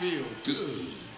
feel good.